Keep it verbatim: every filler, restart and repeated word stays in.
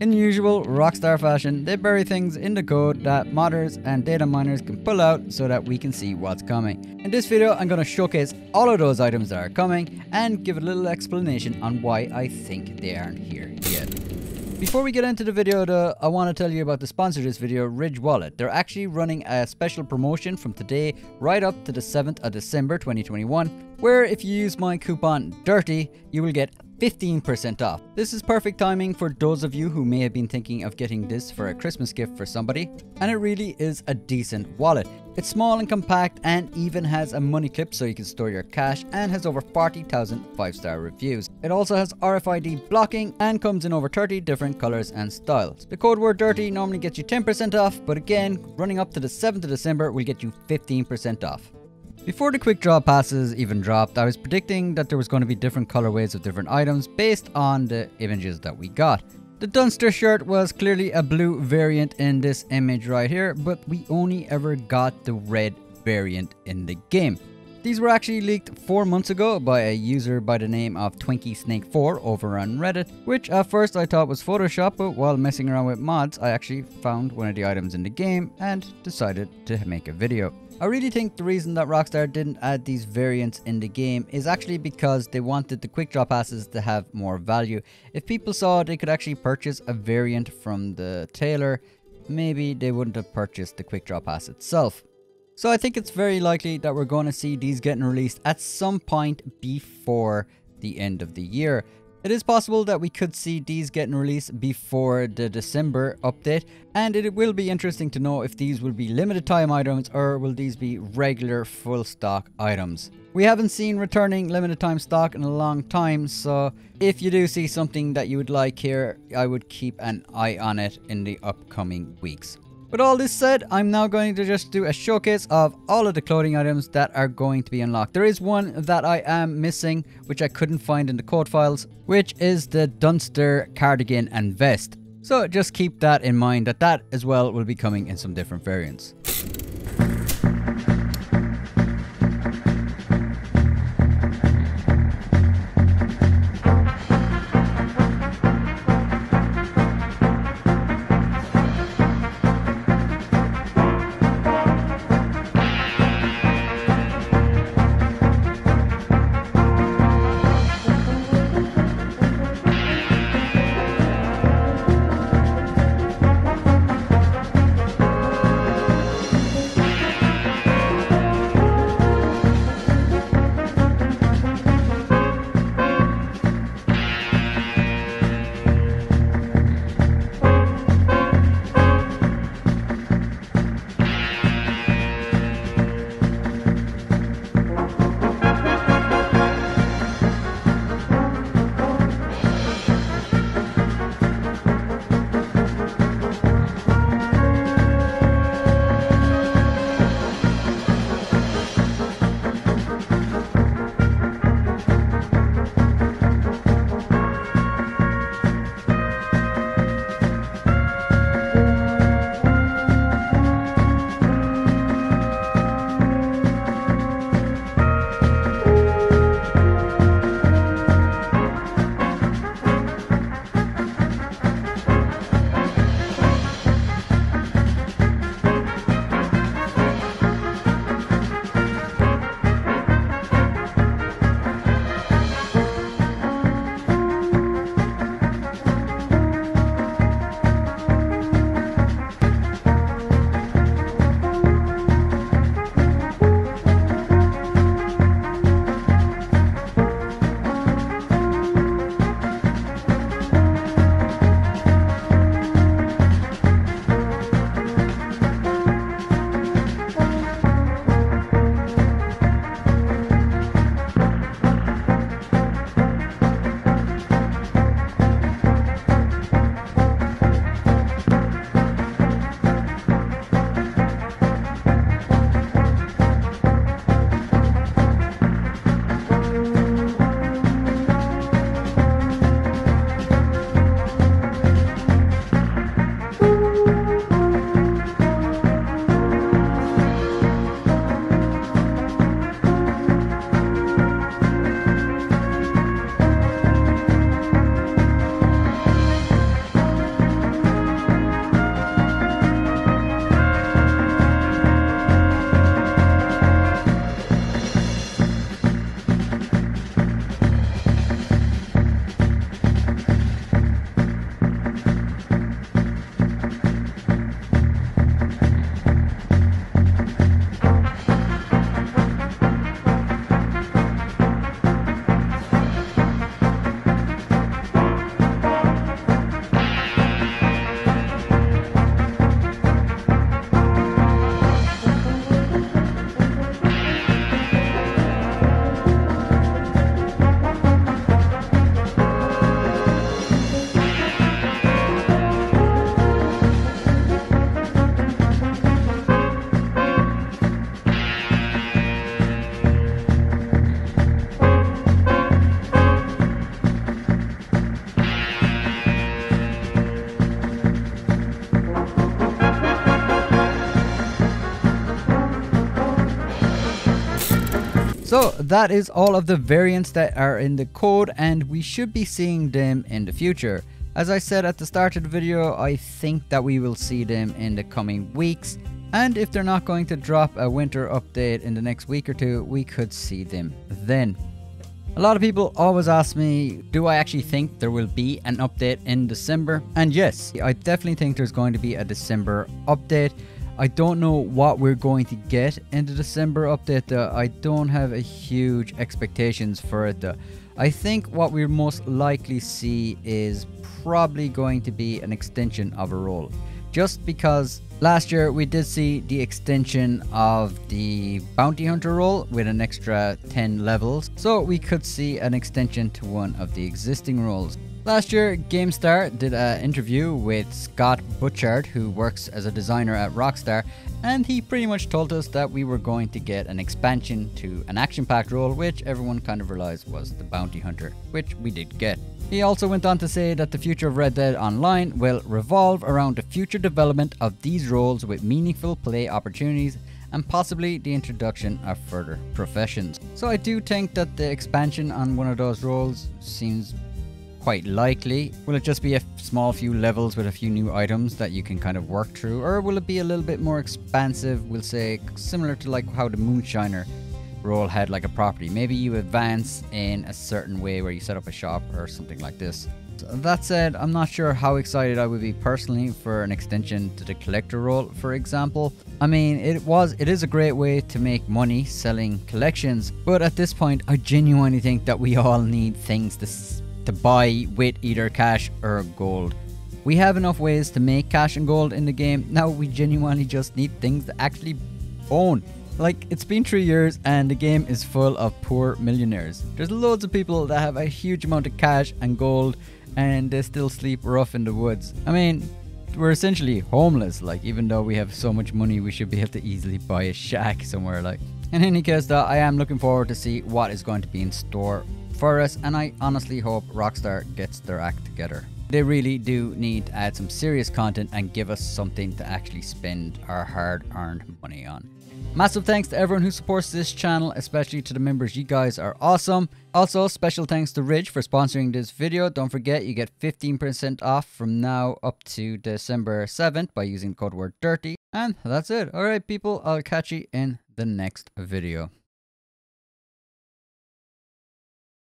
In usual Rockstar fashion, they bury things in the code that modders and data miners can pull out so that we can see what's coming. In this video, I'm going to showcase all of those items that are coming and give a little explanation on why I think they aren't here yet. Before we get into the video though, I want to tell you about the sponsor of this video, Ridge Wallet. They're actually running a special promotion from today right up to the seventh of December twenty twenty-one, where if you use my coupon DIRTY, you will get fifteen percent off. This is perfect timing for those of you who may have been thinking of getting this for a Christmas gift for somebody, and it really is a decent wallet. It's small and compact and even has a money clip so you can store your cash, and has over forty thousand five-star reviews. It also has R F I D blocking and comes in over thirty different colors and styles. The code word DIRTY normally gets you ten percent off, but again, running up to the seventh of December will get you fifteen percent off. Before the quick draw passes even dropped, I was predicting that there was going to be different colorways of different items based on the images that we got. The Dunster shirt was clearly a blue variant in this image right here, but we only ever got the red variant in the game. These were actually leaked four months ago by a user by the name of Twinky Snake four over on Reddit, which at first I thought was Photoshop, but while messing around with mods, I actually found one of the items in the game and decided to make a video. I really think the reason that Rockstar didn't add these variants in the game is actually because they wanted the quick draw passes to have more value. If people saw they could actually purchase a variant from the tailor, maybe they wouldn't have purchased the quick draw pass itself. So I think it's very likely that we're going to see these getting released at some point before the end of the year. It is possible that we could see these getting released before the December update, and it will be interesting to know if these will be limited time items or will these be regular full stock items. We haven't seen returning limited time stock in a long time, so if you do see something that you would like here, I would keep an eye on it in the upcoming weeks. With all this said, I'm now going to just do a showcase of all of the clothing items that are going to be unlocked. There is one that I am missing, which I couldn't find in the code files, which is the Dunster cardigan and vest. So just keep that in mind, that that as well will be coming in some different variants. So that is all of the variants that are in the code, and we should be seeing them in the future. As I said at the start of the video, I think that we will see them in the coming weeks, and if they're not going to drop a winter update in the next week or two, we could see them then. A lot of people always ask me, do I actually think there will be an update in December? And yes, I definitely think there's going to be a December update. I don't know what we're going to get in the December update though. I don't have a huge expectations for it though. I think what we're most likely see is probably going to be an extension of a role. Just because last year we did see the extension of the Bounty Hunter role with an extra ten levels. So we could see an extension to one of the existing roles. Last year, GameStar did an interview with Scott Butchard, who works as a designer at Rockstar, and he pretty much told us that we were going to get an expansion to an action-packed role, which everyone kind of realized was the Bounty Hunter, which we did get. He also went on to say that the future of Red Dead Online will revolve around the future development of these roles with meaningful play opportunities and possibly the introduction of further professions. So I do think that the expansion on one of those roles seems quite likely. Will it just be a small few levels with a few new items that you can kind of work through, or will it be a little bit more expansive? We'll say similar to like how the Moonshiner role had like a property. Maybe you advance in a certain way where you set up a shop or something like this. So that said, I'm not sure how excited I would be personally for an extension to the collector role, for example. I mean, it was it is a great way to make money selling collections, but at this point I genuinely think that we all need things to to buy with either cash or gold. We have enough ways to make cash and gold in the game. Now we genuinely just need things to actually own. Like, it's been three years and the game is full of poor millionaires. There's loads of people that have a huge amount of cash and gold and they still sleep rough in the woods. I mean, we're essentially homeless. Like, even though we have so much money, we should be able to easily buy a shack somewhere. Like, in any case though, I am looking forward to see what is going to be in store for us, and I honestly hope Rockstar gets their act together. They really do need to add some serious content and give us something to actually spend our hard-earned money on. Massive thanks to everyone who supports this channel, especially to the members. You guys are awesome. Also, special thanks to Ridge for sponsoring this video. Don't forget, you get fifteen percent off from now up to December seventh by using code word dirty. And that's it. Alright people, I'll catch you in the next video.